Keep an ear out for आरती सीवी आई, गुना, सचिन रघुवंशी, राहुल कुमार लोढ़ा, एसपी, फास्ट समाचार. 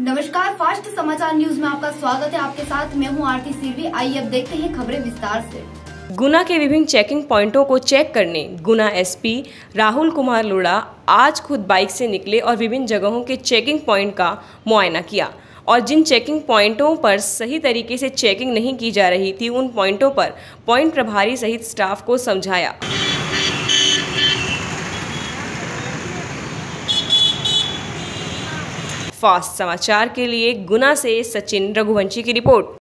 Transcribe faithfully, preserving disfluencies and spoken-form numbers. नमस्कार, फास्ट समाचार न्यूज में आपका स्वागत है। आपके साथ मैं हूं आरती सीवी आई। अब देखते हैं खबरें विस्तार से। गुना के विभिन्न चेकिंग पॉइंटों को चेक करने गुना एसपी राहुल कुमार लोढ़ा आज खुद बाइक से निकले और विभिन्न जगहों के चेकिंग पॉइंट का मुआयना किया और जिन चेकिंग पॉइंटों पर सही तरीके से चेकिंग नहीं की जा रही थी उन पॉइंटों पर पॉइंट प्रभारी सहित स्टाफ को समझाया। फास्ट समाचार के लिए गुना से सचिन रघुवंशी की रिपोर्ट।